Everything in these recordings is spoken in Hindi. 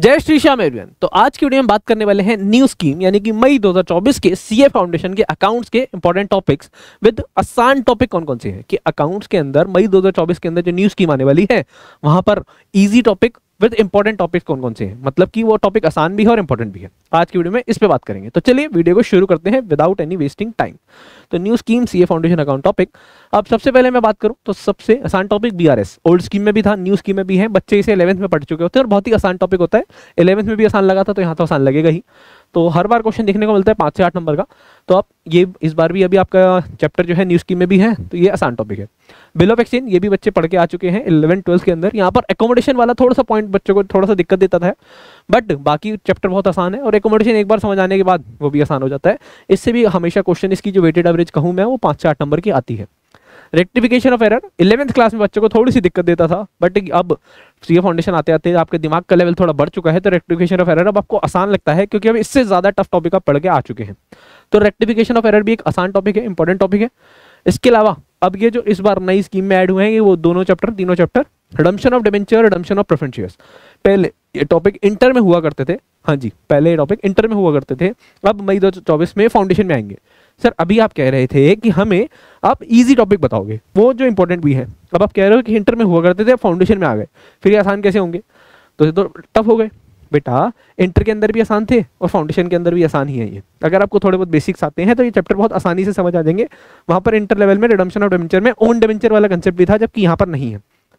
जय श्री श्याम एवरीवन। तो आज की वीडियो में बात करने वाले हैं न्यू स्कीम यानी कि मई 2024 के सीए फाउंडेशन के अकाउंट्स के इंपॉर्टेंट टॉपिक्स विद आसान टॉपिक कौन कौन से हैं कि अकाउंट्स के अंदर मई 2024 के अंदर जो न्यू स्कीम आने वाली है वहां पर easy topic with important topic कौन कौन से हैं, मतलब कि वो टॉपिक आसान भी है और इंपॉर्टेंट भी है। आज की वीडियो में इस पर बात करेंगे, तो चलिए वीडियो को शुरू करते हैं विदाउट एनी वेस्टिंग टाइम। तो new scheme CA foundation account topic. अब सबसे पहले मैं बात करूं तो सबसे आसान टॉपिक बीआरएस, ओल्ड स्कीम में भी था, न्यू स्कीम में भी है, बच्चे इसे 11th में पढ़ चुके होते हैं और बहुत ही आसान टॉपिक होता है। 11th में भी आसान लगा था तो यहाँ तो आसान लगेगा ही। तो हर बार क्वेश्चन देखने को मिलता है 5 से 8 नंबर का, तो आप ये इस बार भी अभी आपका चैप्टर जो है न्यू स्कीम में भी है तो ये आसान टॉपिक है। बिल ऑफ एक्सचेंज ये भी बच्चे पढ़ के आ चुके हैं 11-12 के अंदर। यहाँ पर एकोमोडेशन वाला थोड़ा सा पॉइंट बच्चों को थोड़ा सा दिक्कत देता था, बट बाकी चैप्टर बहुत आसान है और एकोमोडेशन एक बार समझ आने के बाद वो भी आसान हो जाता है। इससे भी हमेशा क्वेश्चन इसकी जो वेटेड एवरेज कहूँ मैं वो 5 से 8 नंबर की आती है। Rectification of error 11th class में बच्चों को थोड़ी सी दिक्कत देता था, बट अब सीए फाउंडेशन आते आते आपके दिमाग का लेवल थोड़ा बढ़ चुका है तो रेक्टिफिकेशन ऑफ एरर अब आपको आसान लगता है क्योंकि अब इससे ज़्यादा टफ टॉपिक आप पढ़ के आ चुके हैं। तो रेक्टिफिकेशन ऑफ एरर भी एक आसान टॉपिक है, इंपॉर्टेंट टॉपिक है। इसके अलावा अब ये जो इस बार नई स्कीम में ऐड हुए हैं वो तीनों chapter redemption of debenture, redemption of preference shares. पहले ये टॉपिक इंटर में हुआ करते थे, हाँ जी पहले ये टॉपिक इंटर में हुआ करते थे, अब मई 2024 में फाउंडेशन में आएंगे। सर अभी आप कह रहे थे कि हमें आप इजी टॉपिक बताओगे वो जो इंपॉर्टेंट भी है, अब आप कह रहे हो कि इंटर में हुआ करते थे फाउंडेशन में आ गए, फिर ये आसान कैसे होंगे, तो टफ हो गए। बेटा इंटर के अंदर भी आसान थे और फाउंडेशन के अंदर भी आसान ही है ये। अगर आपको थोड़े बहुत बेसिक्स आते हैं तो ये चैप्टर बहुत आसानी से समझ आ जाएंगे। वहाँ पर इंटर लेवल में रिडम्पशन ऑफ डिबेंचर में ओन डिबेंचर वाला कंसेप्ट भी था, जबकि यहाँ पर नहीं है।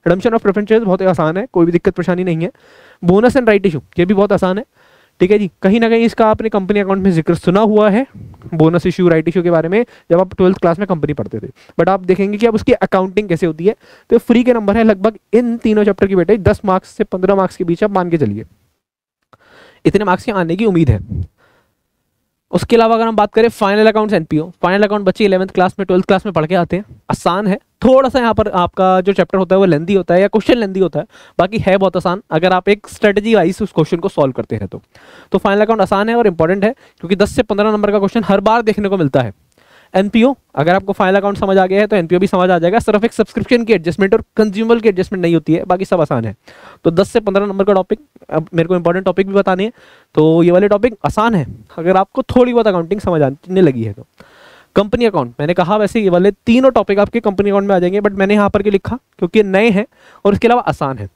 रिडम्पशन ऑफ प्रेफरेंस शेयर्स बहुत आसान है, कोई भी दिक्कत परेशानी नहीं है। बोनस एंड राइट इशू ये भी बहुत आसान है, ठीक है जी। कहीं ना कहीं इसका आपने कंपनी अकाउंट में जिक्र सुना हुआ है, बोनस इशू राइट इशू के बारे में, जब आप 12th क्लास में कंपनी पढ़ते थे। बट आप देखेंगे कि अब उसकी अकाउंटिंग कैसे होती है। तो फ्री के नंबर है लगभग इन तीनों चैप्टर की बेटे 10 मार्क्स से 15 मार्क्स के बीच आप मान के चलिए, इतने मार्क्स के आने की उम्मीद है। उसके अलावा अगर हम बात करें final accounts NPO, final account बच्चे 11th क्लास में 12th क्लास में पढ़ के आते हैं, आसान है। थोड़ा सा यहाँ पर आपका जो चैप्टर होता है वो लेंदी होता है या क्वेश्चन लेंदी होता है, बाकी है बहुत आसान अगर आप एक स्ट्रेटजी वाइज उस क्वेश्चन को सॉल्व करते हैं तो फाइनल अकाउंट आसान है और इंपॉर्टेंट है क्योंकि 10 से 15 नंबर का क्वेश्चन हर बार देखने को मिलता है। एनपीओ अगर आपको फाइनल अकाउंट समझ आ गया है तो एनपीओ भी समझ आ जाएगा, सिर्फ एक सब्सक्रिप्शन की एडजस्टमेंट और कंज्यूमर की एडजस्टमेंट नहीं होती है, बाकी सब आसान है। तो 10 से 15 नंबर का टॉपिक, अब मेरे को इंपॉर्टेंट टॉपिक भी बताने हैं तो ये वाले टॉपिक आसान है अगर आपको थोड़ी बहुत अकाउंटिंग समझ आने लगी है तो। कंपनी अकाउंट मैंने कहा वैसे ये वाले तीनों टॉपिक आपके कंपनी अकाउंट में आ जाएंगे, बट मैंने यहाँ पर क्यों लिखा क्योंकि नए हैं और इसके अलावा आसान है।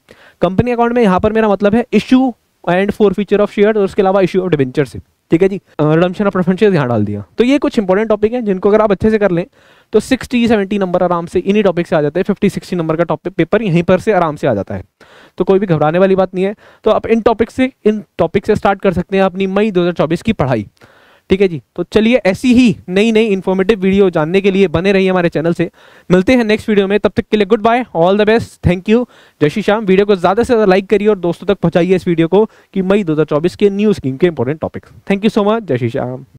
कंपनी अकाउंट में यहाँ पर मेरा मतलब है issue and forfeiture of share और उसके अलावा इशू ऑफ डिबेंचर से, ठीक है जी। रिडम्पशन ऑफ प्रेफरेंस शेयर्स यहाँ डाल दिया। तो ये कुछ इंपॉर्टेंट टॉपिक हैं जिनको अगर आप अच्छे से कर लें तो 60-70 नंबर आराम से इन्हीं टॉपिक से आ जाते हैं। 50-60 नंबर का टॉपिक पेपर यहीं पर से आराम से आ जाता है, तो कोई भी घबराने वाली बात नहीं है। तो आप इन टॉपिक से स्टार्ट कर सकते हैं अपनी मई 2024 की पढ़ाई, ठीक है जी। तो चलिए ऐसी ही नई नई इन्फॉर्मेटिव वीडियो जानने के लिए बने रहिए हमारे चैनल से। मिलते हैं नेक्स्ट वीडियो में, तब तक के लिए good bye, all the best, thank you, जय श्री श्याम। वीडियो को ज़्यादा से ज़्यादा लाइक करिए और दोस्तों तक पहुंचाइए इस वीडियो को कि मई 2024 के न्यू स्कीम के important topics. Thank you so much, जय श्री श्याम।